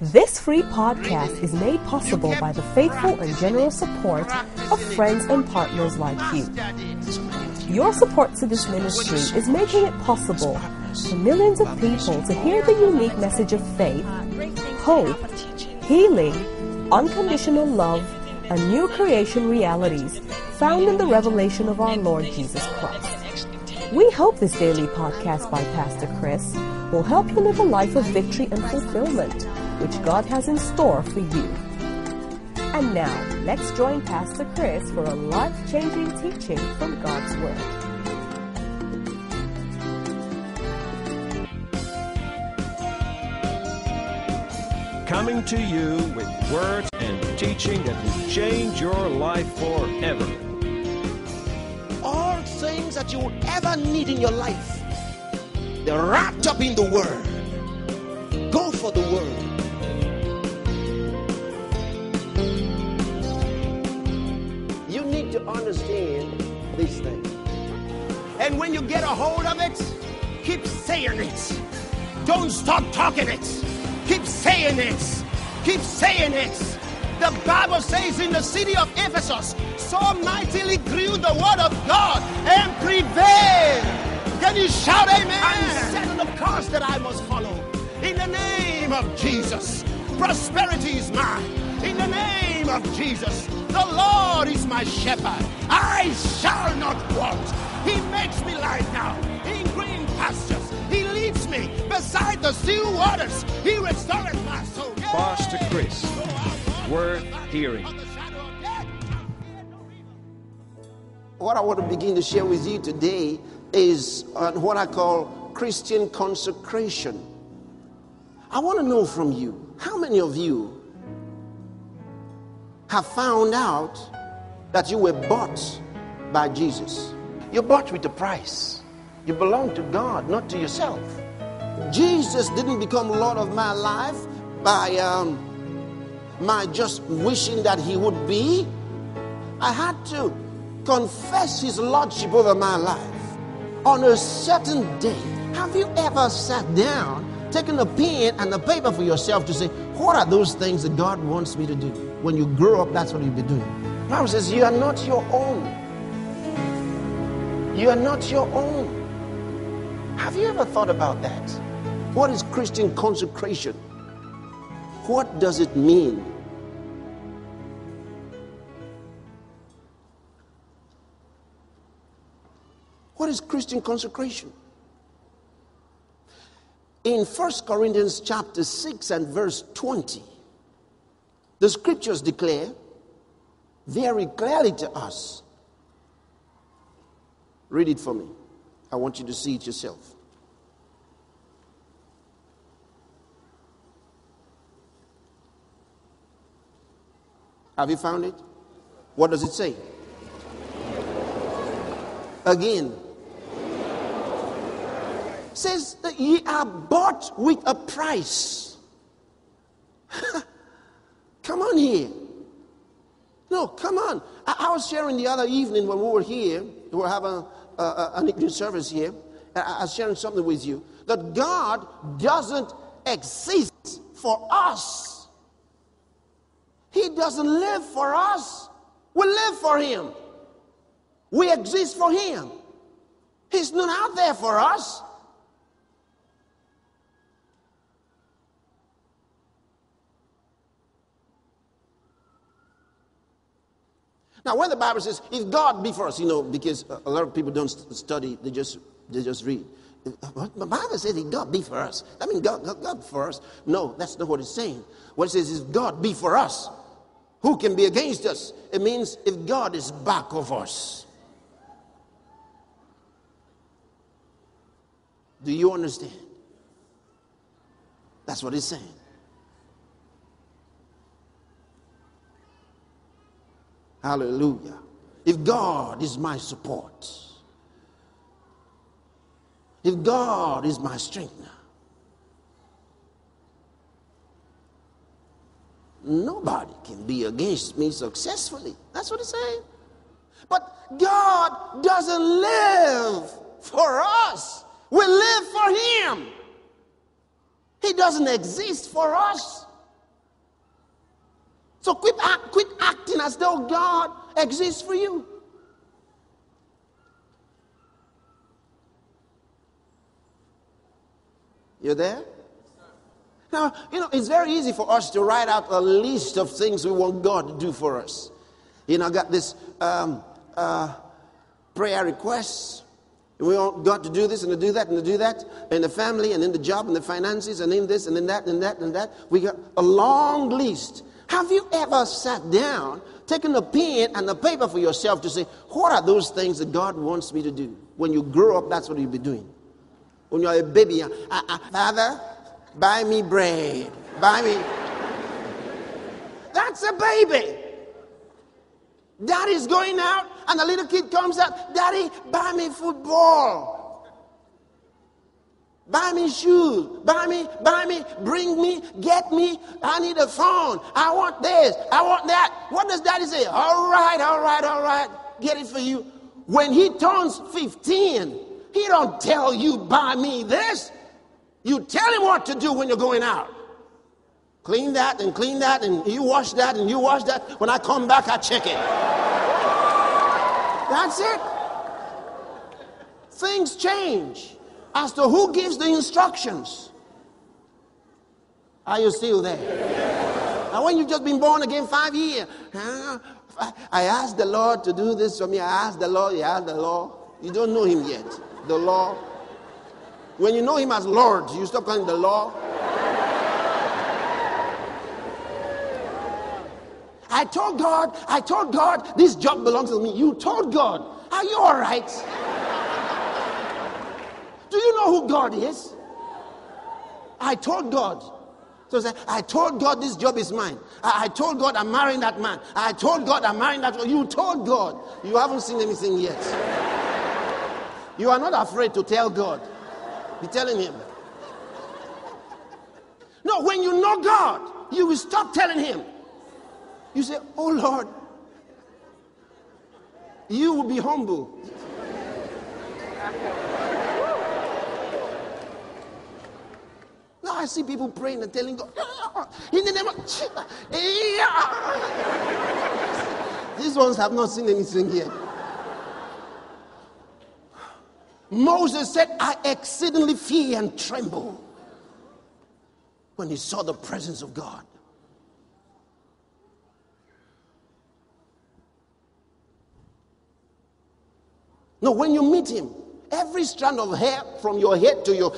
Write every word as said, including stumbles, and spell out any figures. This free podcast is made possible by the faithful and generous support of friends and partners like you. Your support to this ministry is making it possible for millions of people to hear the unique message of faith, hope, healing, unconditional love, and new creation realities found in the revelation of our Lord Jesus Christ. We hope this daily podcast by Pastor Chris will help you live a life of victory and fulfillment, which God has in store for you. And now, let's join Pastor Chris for a life-changing teaching from God's Word. Coming to you with words and teaching that will change your life forever. All things that you will ever need in your life, they're wrapped up in the Word. Go for the Word. You need to understand these things. And when you get a hold of it, keep saying it. Don't stop talking it. Keep saying it. Keep saying it. The Bible says in the city of Ephesus, so mightily grew the word of God and prevailed. Can you shout amen? I'm set on the course that I must follow. In the name of Jesus, prosperity is mine. In the name of Jesus, the Lord is my shepherd. I shall not want. He makes me lie down in green pastures. He leads me beside the still waters. He restores my soul. Yay! Pastor Chris, Word Hearing. What I want to begin to share with you today is uh, what I call Christian consecration. I want to know from you, how many of you have found out that you were bought by Jesus? You're bought with a price. You belong to God, not to yourself. Jesus didn't become Lord of my life by um, my just wishing that he would be. I had to confess his lordship over my life on a certain day. Have you ever sat down, taken a pen and a paper for yourself to say, what are those things that God wants me to do? When you grow up, that's what you'll be doing. The Bible says you are not your own. You are not your own. Have you ever thought about that? What is Christian consecration? What does it mean? What is Christian consecration? In First Corinthians chapter six and verse twenty, the scriptures declare very clearly to us. Read it for me. I want you to see it yourself. Have you found it? What does it say? Again. It says that ye are bought with a price. Come on here. No, come on. I, I was sharing the other evening when we were here. We were having a Uh, an evening service here, and I'm sharing something with you, that God doesn't exist for us. He doesn't live for us. We live for him. We exist for him. He's not out there for us. Now, when the Bible says, if God be for us, you know, because a lot of people don't study, they just they just read. The Bible says, if God be for us, that means God, God, God for us. No, that's not what it's saying. What it says is, if God be for us, who can be against us? It means if God is back of us. Do you understand? That's what it's saying. Hallelujah. If God is my support, if God is my strengthener, nobody can be against me successfully. That's what it's saying. But God doesn't live for us. We live for him. He doesn't exist for us. So quit, act, quit acting as though God exists for you. You there? Now, you know, it's very easy for us to write out a list of things we want God to do for us. You know, I got this um, uh, prayer requests. We want God to do this and to do that and to do that, in the family and in the job and the finances and in this and in that and that and that. We got a long list. Have you ever sat down, taken a pen and a paper for yourself to say, what are those things that God wants me to do? When you grow up, that's what you'll be doing. When you're a baby, I, I, Father, buy me bread. Buy me. That's a baby. Daddy's going out, and the little kid comes out. Daddy, buy me football. Buy me shoes. Buy me, buy me, bring me, get me. I need a phone. I want this. I want that. What does daddy say? All right, all right, all right. Get it for you. When he turns fifteen, he don't tell you, buy me this. You tell him what to do when you're going out. Clean that and clean that and you wash that and you wash that. When I come back, I check it. That's it. Things change as to who gives the instructions. Are you still there? Yeah. Now, when you've just been born again five years, I asked the Lord to do this for me. I asked the Lord, you asked the Lord. You don't know him yet. The Lord. When you know him as Lord, you stop calling him the Lord. I told God, I told God, this job belongs to me. You told God. Are you all right? Do you know who God is? I told God. So I told God this job is mine. I, I told God I'm marrying that man. I told God I'm marrying that. You told God. You haven't seen anything yet. You are not afraid to tell God. Be telling him. No, when you know God, you will stop telling him. You say, oh Lord, you will be humble. Now I see people praying and telling God, in the name of these ones have not seen anything yet. Moses said, I exceedingly fear and tremble when he saw the presence of God. No, when you meet him, every strand of hair from your head to your